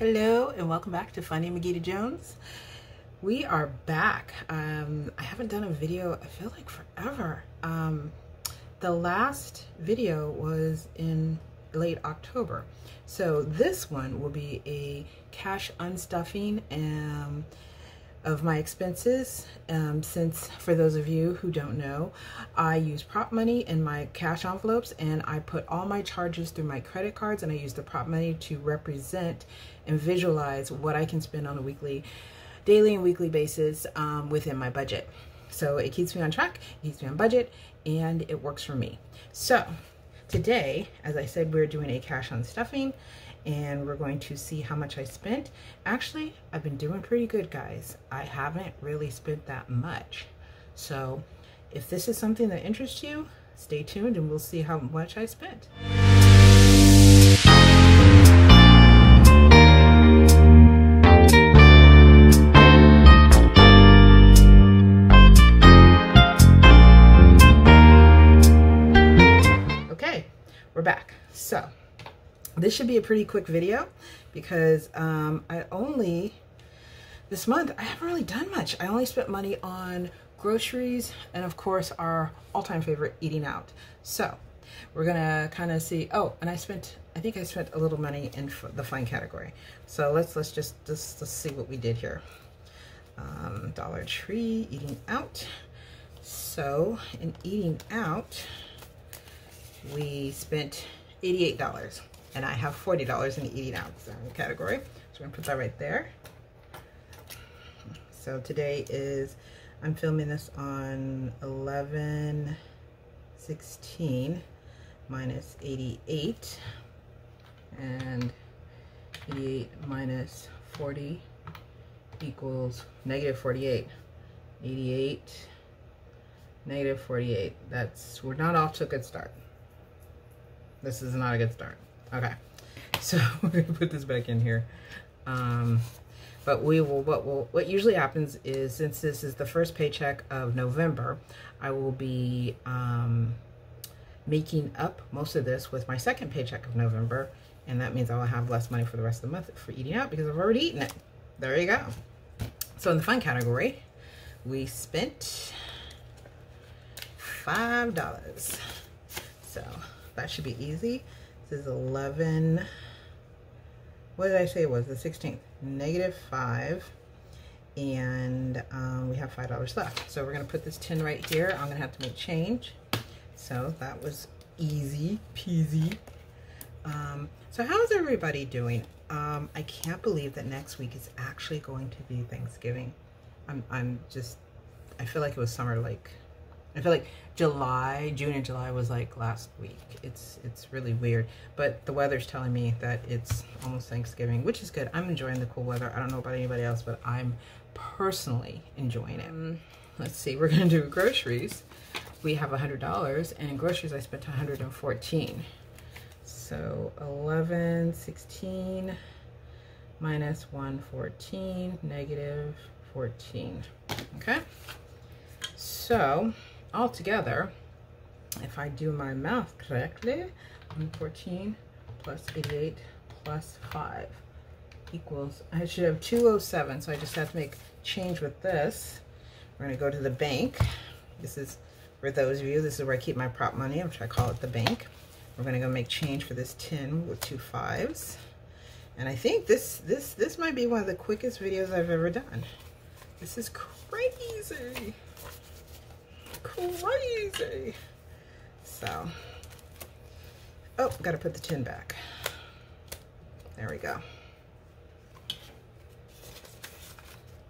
Hello and welcome back to Funding McGeeda Jones. We are back. I haven't done a video, I feel like forever. The last video was in late October. So this one will be a cash unstuffing of my expenses, since for those of you who don't know, I use prop money in my cash envelopes and I put all my charges through my credit cards, and I use the prop money to represent and visualize what I can spend on a weekly, daily and weekly basis within my budget. So it keeps me on track, it keeps me on budget, and it works for me. So today, as I said, we're doing a cash unstuffing, and we're going to see how much I spent. Actually, I've been doing pretty good, guys. I haven't really spent that much. So if this is something that interests you, stay tuned and we'll see how much I spent. Okay, we're back. So this should be a pretty quick video because this month, I haven't really done much. I only spent money on groceries and of course our all-time favorite, eating out. So we're gonna kind of see, oh, and I think I spent a little money in the fun category. So let's see what we did here. Dollar Tree, eating out. So in eating out, we spent $88. And I have $40 in the eating out category. So I'm gonna put that right there. So today is, I'm filming this on 11/16 minus 88, and 88 minus 40 equals negative 48. 88, negative 48. We're not off to a good start. This is not a good start. Okay, so we're gonna put this back in here. But what usually happens is, since this is the first paycheck of November, I will be making up most of this with my second paycheck of November, and that means I will have less money for the rest of the month for eating out because I've already eaten it. There you go. So in the fun category, we spent $5. So that should be easy. This is 11, what did I say it was? The 16th, negative 5, and we have $5 left. So we're gonna put this 10 right here. I'm gonna have to make change. So that was easy peasy. So how's everybody doing? I can't believe that next week is actually going to be Thanksgiving. I feel like it was summer, like, I feel like June and July was like last week. It's really weird, but the weather's telling me that it's almost Thanksgiving, which is good. I'm enjoying the cool weather. I don't know about anybody else, but I'm personally enjoying it. Let's see, we're gonna do groceries. We have $100, and in groceries I spent $114. So 11/16 minus 114, negative 14. Okay, so altogether, if I do my math correctly, 114 plus 88 plus 5 equals, I should have 207, so I just have to make change with this. We're going to go to the bank. This is, for those of you, this is where I keep my prop money, which I call it the bank. We're going to go make change for this 10 with two 5s. And I think this might be one of the quickest videos I've ever done. This is crazy. Crazy. So, oh, gotta put the 10 back. There we go.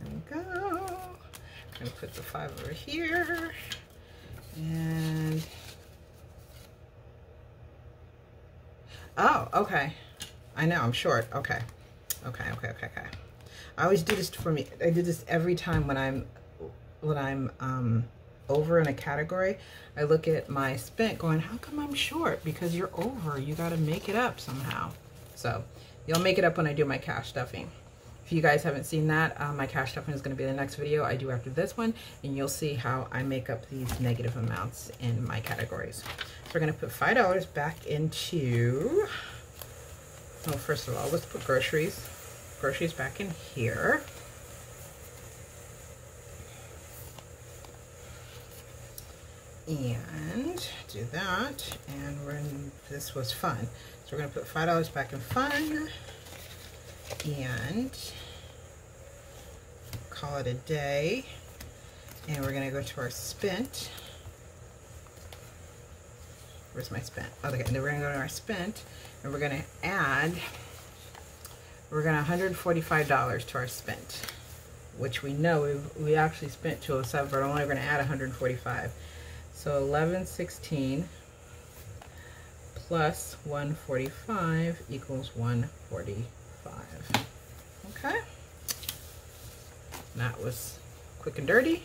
There we go. I'm gonna put the 5 over here. And, oh, okay. I know, I'm short. Okay. Okay. I always do this for me. I do this every time when I'm over in a category. I look at my spent going, how come I'm short? Because you're over, you got to make it up somehow. So you'll make it up when I do my cash stuffing. If you guys haven't seen that, my cash stuffing is going to be the next video I do after this one, and you'll see how I make up these negative amounts in my categories. So we're going to put $5 back into, well, first of all, let's put groceries. groceries back in here. And do that, and we're in, this was fun. So we're going to put $5 back in fun and call it a day. And we're going to go to our spent. Where's my spent? Okay, and then we're going to go to our spent, and we're going to add, we're going to $145 to our spent, which we know we actually spent 207, but we're only going to add 145. So 1116 plus 145 equals 145. Okay. That was quick and dirty.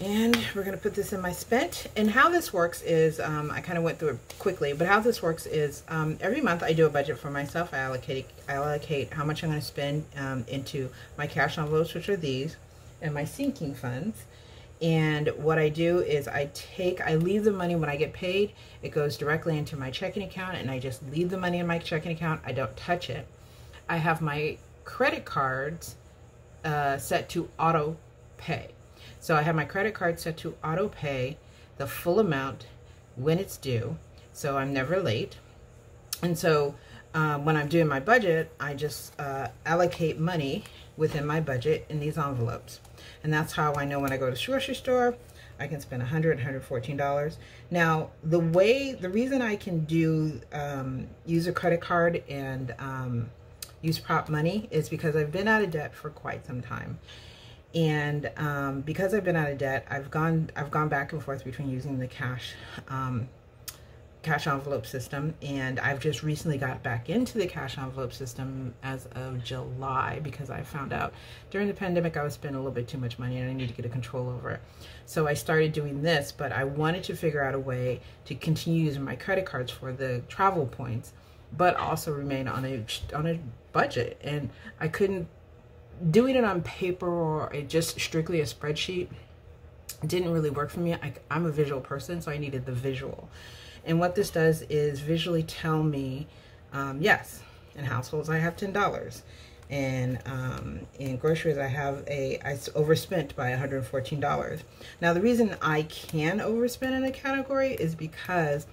And we're going to put this in my spent. And how this works is, I kind of went through it quickly, but how this works is every month I do a budget for myself. I allocate how much I'm going to spend into my cash envelopes, which are these, and my sinking funds. And what I do is I leave the money when I get paid. It goes directly into my checking account, and I just leave the money in my checking account. I don't touch it. I have my credit cards set to auto pay. So I have my credit card set to auto pay the full amount when it's due. So I'm never late. And so when I'm doing my budget, I just allocate money within my budget in these envelopes. And that's how I know when I go to the grocery store, I can spend $100, $114. Now, the reason I can do use a credit card and use prop money is because I've been out of debt for quite some time. And because I've been out of debt, I've gone back and forth between using the cash envelope system, and I've just recently got back into the cash envelope system as of July, because I found out during the pandemic I was spending a little bit too much money and I need to get a control over it. So I started doing this, but I wanted to figure out a way to continue using my credit cards for the travel points, but also remain on a budget. And I couldn't, doing it on paper or just strictly a spreadsheet didn't really work for me. I'm a visual person, so I needed the visual. And what this does is visually tell me, yes, in households I have $10, and in groceries I overspent by $114. Now the reason I can overspend in a category is because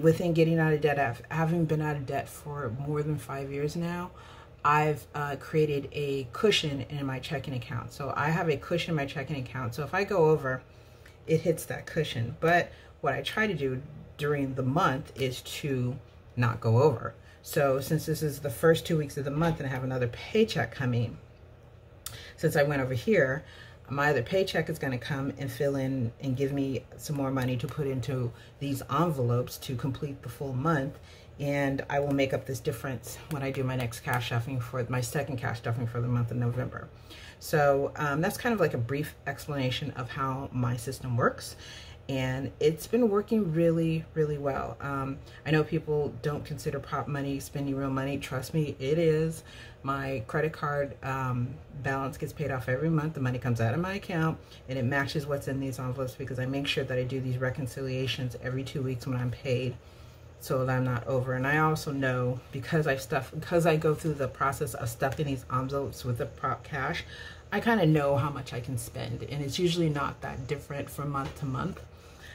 within getting out of debt, having been out of debt for more than 5 years now, I've created a cushion in my checking account. So I have a cushion in my checking account. So if I go over, it hits that cushion. But what I try to do during the month is to not go over. So since this is the first 2 weeks of the month and I have another paycheck coming, since I went over here, my other paycheck is going to come and fill in and give me some more money to put into these envelopes to complete the full month. And I will make up this difference when I do my next cash stuffing for my second cash stuffing for the month of November. So that's kind of like a brief explanation of how my system works. And it's been working really, really well. I know people don't consider prop money spending real money. Trust me, it is. My credit card balance gets paid off every month. The money comes out of my account, and it matches what's in these envelopes, because I make sure that I do these reconciliations every 2 weeks when I'm paid, so that I'm not over. And I also know, because I go through the process of stuffing these envelopes with the prop cash, I kind of know how much I can spend, and it's usually not that different from month to month.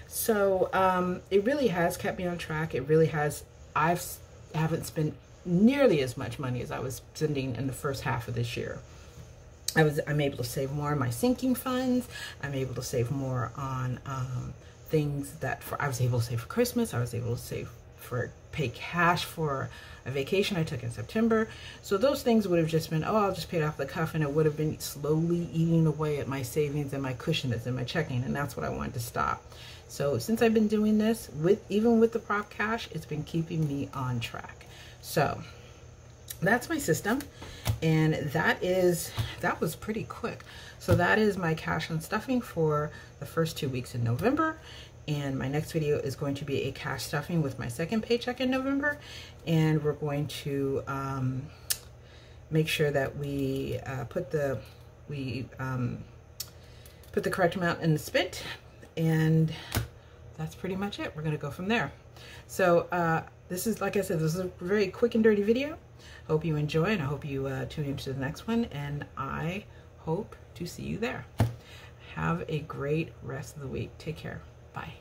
So it really has kept me on track. It really has. I haven't spent nearly as much money as I was spending in the first half of this year. I'm able to save more on my sinking funds. I'm able to save more on things that I was able to save for Christmas. I was able to save for pay cash for a vacation I took in September. So those things would have just been, oh, I'll just pay it off the cuff, and it would have been slowly eating away at my savings and my cushion that's in my checking, and that's what I wanted to stop. So since I've been doing this, even with the prop cash, it's been keeping me on track. So that's my system, and that was pretty quick. So that is my cash unstuffing for the first 2 weeks in November. And my next video is going to be a cash stuffing with my second paycheck in November. And we're going to make sure that we put the correct amount in the spent. And that's pretty much it. We're going to go from there. So this is, like I said, this is a very quick and dirty video. Hope you enjoy, and I hope you tune into the next one, and I hope to see you there. Have a great rest of the week. Take care. Bye.